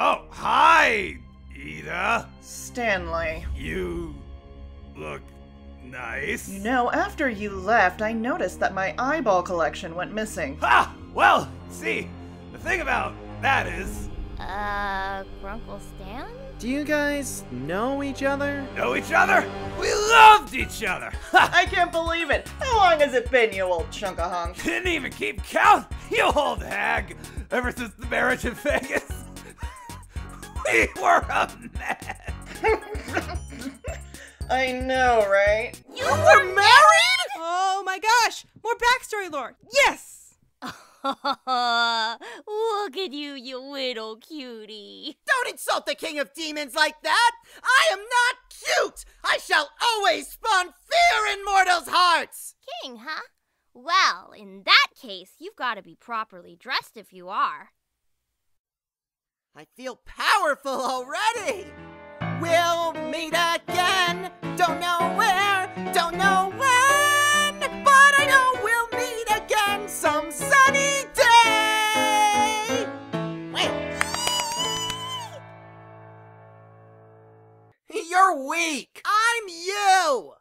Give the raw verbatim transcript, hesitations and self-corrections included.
Oh, hi, Eda. Stanley. You look nice. You know, after you left, I noticed that my eyeball collection went missing. Ha! Well, see, the thing about that is... Uh, Grunkle Stan? Do you guys know each other? Know each other? We loved each other! I can't believe it! How long has it been, you old chunk of hunk? Didn't even keep count, you old hag! Ever since the marriage in Vegas, we were a mess! I know, right? You were married?! married? Oh my gosh! More backstory lore! Yes! Look at you, you little cutie. Don't insult the king of demons like that! I am not cute! I shall always spawn fear in mortals' hearts! King, huh? Well, in that case, you've got to be properly dressed if you are. I feel powerful already! We'll meet again! Don't know where, don't know when! But I know we'll meet again some sunny day! Wait. You're weak! I'm you!